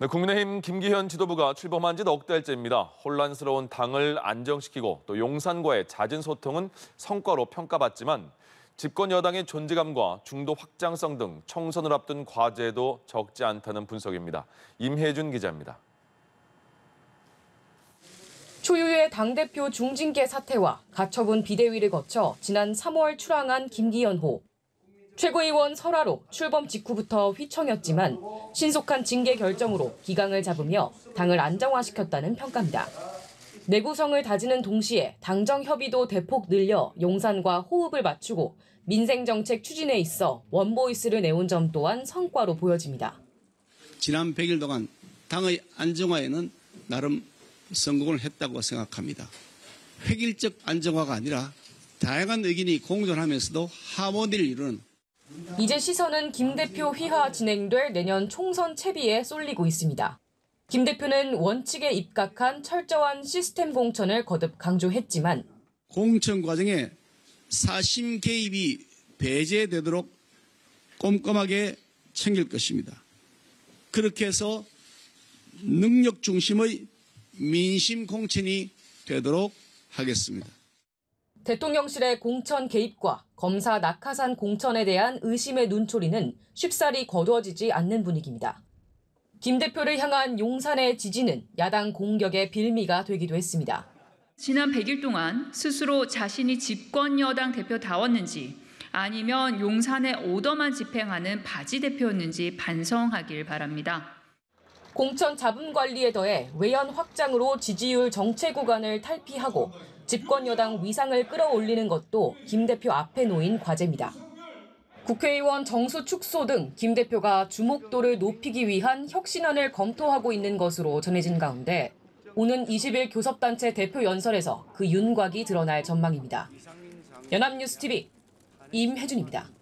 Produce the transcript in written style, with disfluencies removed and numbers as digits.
네, 국민의힘 김기현 지도부가 출범한 지 넉 달째입니다. 혼란스러운 당을 안정시키고 또 용산과의 잦은 소통은 성과로 평가받지만 집권 여당의 존재감과 중도 확장성 등 총선을 앞둔 과제도 적지 않다는 분석입니다. 임혜준 기자입니다. 초유의 당대표 중징계 사태와 가처분 비대위를 거쳐 지난 3월 출항한 김기현호. 최고위원 설화로 출범 직후부터 휘청였지만 신속한 징계 결정으로 기강을 잡으며 당을 안정화시켰다는 평가입니다. 내구성을 다지는 동시에 당정 협의도 대폭 늘려 용산과 호흡을 맞추고 민생 정책 추진에 있어 원보이스를 내온 점 또한 성과로 보여집니다. 지난 100일 동안 당의 안정화에는 나름 성공을 했다고 생각합니다. 획일적 안정화가 아니라 다양한 의견이 공존하면서도 하모니를 이루는 이제 시선은 김 대표 휘하 진행될 내년 총선 채비에 쏠리고 있습니다. 김 대표는 원칙에 입각한 철저한 시스템 공천을 거듭 강조했지만 공천 과정에 사심 개입이 배제되도록 꼼꼼하게 챙길 것입니다. 그렇게 해서 능력 중심의 민심 공천이 되도록 하겠습니다. 대통령실의 공천 개입과 검사 낙하산 공천에 대한 의심의 눈초리는 쉽사리 거두어지지 않는 분위기입니다. 김 대표를 향한 용산의 지지는 야당 공격의 빌미가 되기도 했습니다. 지난 100일 동안 스스로 자신이 집권 여당 대표다웠는지 아니면 용산의 오더만 집행하는 바지 대표였는지 반성하길 바랍니다. 공천 자금 관리에 더해 외연 확장으로 지지율 정체 구간을 탈피하고 집권 여당 위상을 끌어올리는 것도 김 대표 앞에 놓인 과제입니다. 국회의원 정수 축소 등 김 대표가 주목도를 높이기 위한 혁신안을 검토하고 있는 것으로 전해진 가운데 오는 20일 교섭단체 대표 연설에서 그 윤곽이 드러날 전망입니다. 연합뉴스 TV 임혜준입니다.